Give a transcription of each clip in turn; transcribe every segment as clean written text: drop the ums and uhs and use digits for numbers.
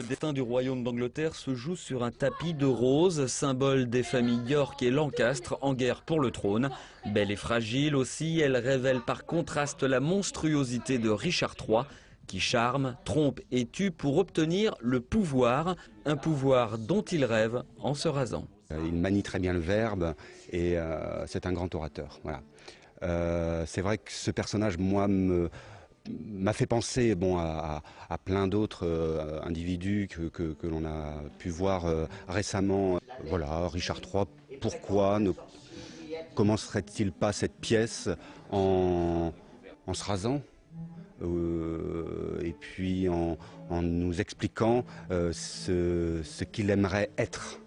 Le destin du royaume d'Angleterre se joue sur un tapis de roses, symbole des familles York et Lancastre en guerre pour le trône. Belle et fragile aussi, elle révèle par contraste la monstruosité de Richard III, qui charme, trompe et tue pour obtenir le pouvoir, un pouvoir dont il rêve en se rasant. Il manie très bien le verbe et c'est un grand orateur. Voilà. C'est vrai que ce personnage, moi, m'a fait penser à plein d'autres individus que l'on a pu voir récemment. Voilà, Richard III, pourquoi ne commencerait-il pas cette pièce en se rasant et puis en nous expliquant ce qu'il aimerait être ?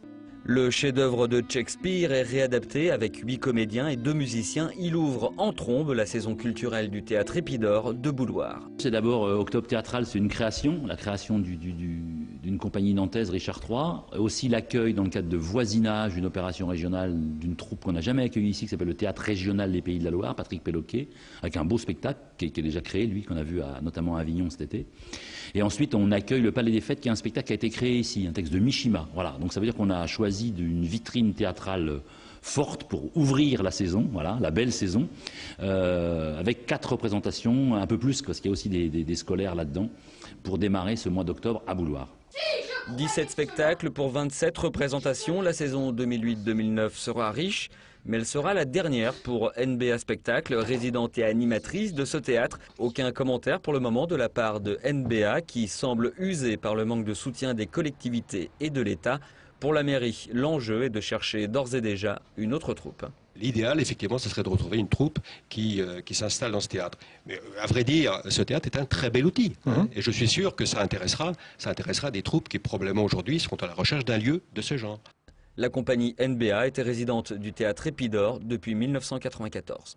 Le chef-d'œuvre de Shakespeare est réadapté avec 8 comédiens et 2 musiciens. Il ouvre en trombe la saison culturelle du théâtre Epidaure de Bouloire. C'est d'abord Octobre théâtral, c'est une création, la création d'une compagnie nantaise, Richard III. Aussi l'accueil dans le cadre de Voisinage, une opération régionale d'une troupe qu'on n'a jamais accueillie ici, qui s'appelle le Théâtre Régional des Pays de la Loire, Patrick Péloquet, avec un beau spectacle qui est déjà créé, lui, qu'on a vu notamment à Avignon cet été. Et ensuite, on accueille le Palais des Fêtes, qui est un spectacle qui a été créé ici, un texte de Mishima. Voilà, donc ça veut dire qu'on a choisi d'une vitrine théâtrale forte pour ouvrir la saison, voilà, la belle saison, avec 4 représentations, un peu plus, parce qu'il y a aussi des scolaires là-dedans, pour démarrer ce mois d'octobre à Bouloire. 17 spectacles pour 27 représentations. La saison 2008-2009 sera riche, mais elle sera la dernière pour NBA Spectacle, résidente et animatrice de ce théâtre. Aucun commentaire pour le moment de la part de NBA, qui semble usée par le manque de soutien des collectivités et de l'État. Pour la mairie, l'enjeu est de chercher d'ores et déjà une autre troupe. L'idéal, effectivement, ce serait de retrouver une troupe qui s'installe dans ce théâtre. Mais à vrai dire, ce théâtre est un très bel outil. Hein, et je suis sûr que ça intéressera des troupes qui, probablement aujourd'hui, seront à la recherche d'un lieu de ce genre. La compagnie NBA était résidente du théâtre Epidaure depuis 1994.